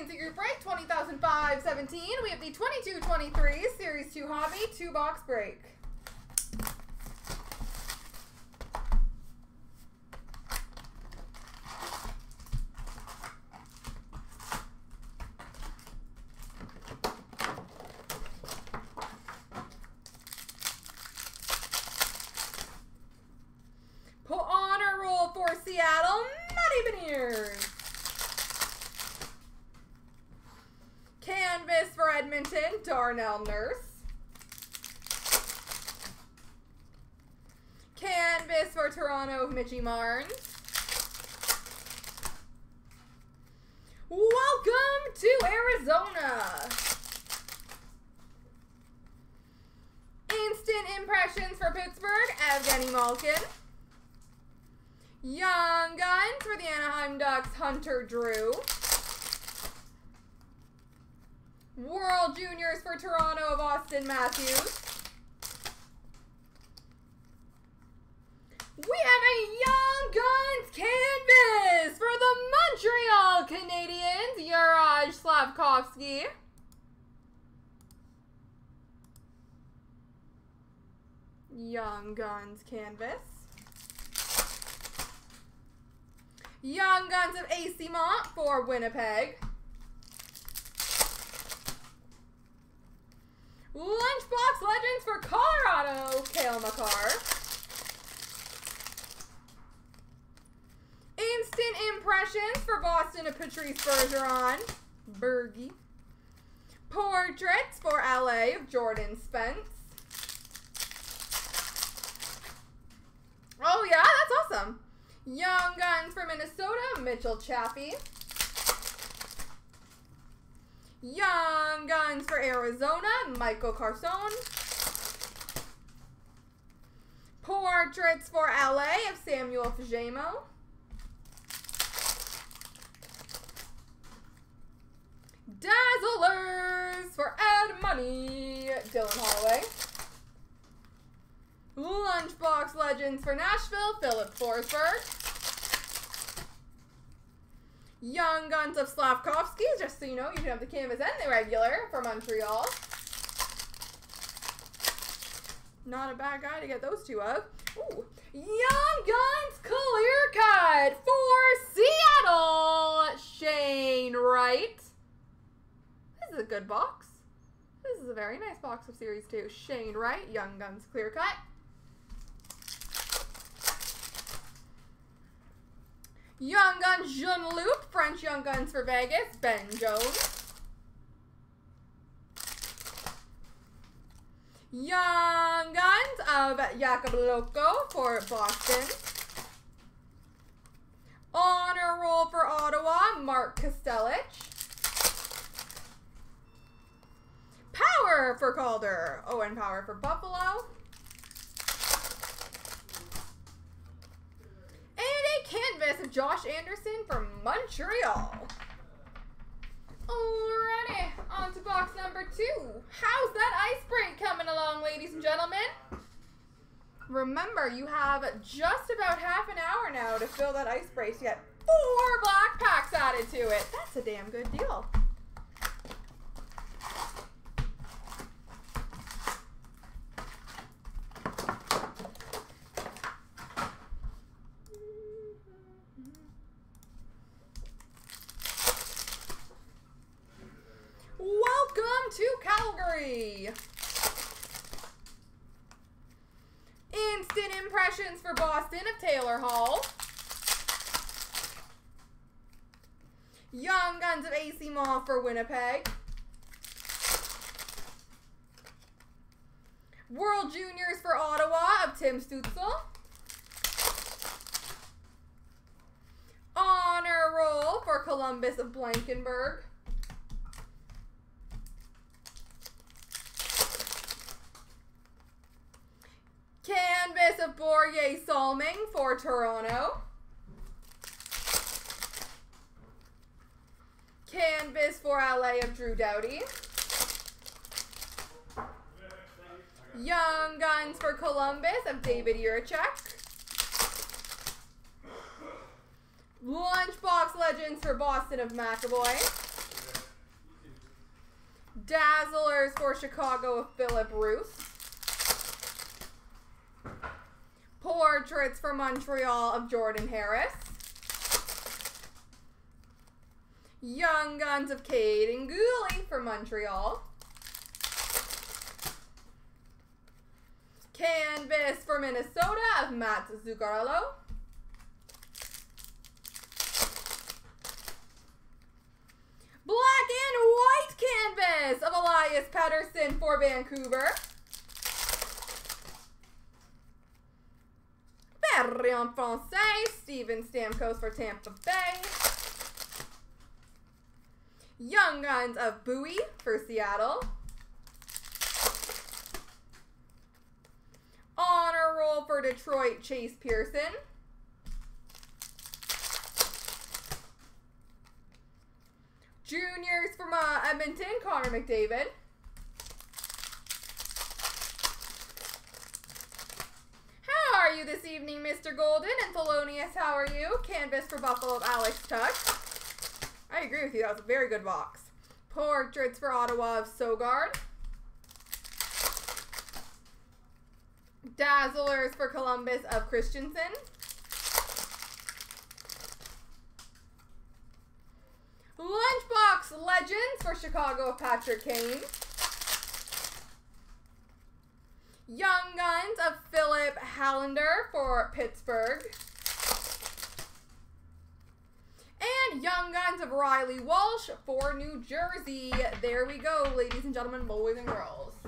into your break, 20,517. We have the 22-23 Series 2 Hobby 2-box break. Darnell Nurse. Canvas for Toronto, Mitchie Marnes. Welcome to Arizona. Instant Impressions for Pittsburgh, Evgeny Malkin. Young Guns for the Anaheim Ducks, Hunter Drew. World Juniors for Toronto of Austin Matthews. We have a Young Guns canvas for the Montreal Canadiens, Juraj Slafkovský. Young Guns canvas. Young Guns of AC Mont for Winnipeg. Lunchbox Legends for Colorado, Cale McCarr. Instant Impressions for Boston of Patrice Bergeron, Bergie. Portraits for LA of Jordan Spence. Oh yeah, that's awesome. Young Guns for Minnesota, Mitchell Chaffee. Young Guns for Arizona, Michael Carson. Portraits for LA of Samuel Fajemo. Dazzlers for Ed Money, Dylan Holloway. Lunchbox Legends for Nashville, Philip Forsberg. Young Guns of Slafkovský, just so you know, you can have the canvas and the regular for Montreal. Not a bad guy to get those two of. Ooh. Young Guns clear cut for Seattle, Shane Wright. This is a good box. This is a very nice box of Series 2. Shane Wright, Young Guns clear cut. Young Guns, Jean Loup, French Young Guns for Vegas, Ben Jones. Young Guns of Jakub Lauko for Boston. Honor Roll for Ottawa, Mark Kastelic. Power for Calder, Owen Power for Buffalo. Canvas of Josh Anderson from Montreal. Alrighty, on to box number 2. How's that ice break coming along, ladies and gentlemen? Remember, you have just about half an hour now to fill that ice break. You get 4 black packs added to it. That's a damn good deal. Instant Impressions for Boston of Taylor Hall. Young Guns of AC Mall for Winnipeg. World Juniors for Ottawa of Tim Stutzel. Honor Roll for Columbus of Blankenberg. Canvas of Borgay Salming for Toronto. Canvas for LA of Drew Doughty. Young Guns for Columbus of David Ieracek. Lunchbox Legends for Boston of McAvoy. Dazzlers for Chicago of Philip Ruth. Portraits for Montreal of Jordan Harris. Young Guns of Caden Gooley for Montreal. Canvas for Minnesota of Matt Zuccarello. Black and white canvas of Elias Patterson for Vancouver. Perry en Francais, Steven Stamkos for Tampa Bay. Young Guns of Bowie for Seattle. Honor Roll for Detroit, Chase Pearson. Juniors from Edmonton, Connor McDavid. How are you this evening, Mr. Golden? And Thelonious, how are you? Canvas for Buffalo of Alex Tuck. I agree with you. That was a very good box. Portraits for Ottawa of Sogard. Dazzlers for Columbus of Christensen. Lunchbox Legends for Chicago of Patrick Kane. Young Guns of Philip Hallander for Pittsburgh. And Young Guns of Riley Walsh for New Jersey. There we go, ladies and gentlemen, boys and girls.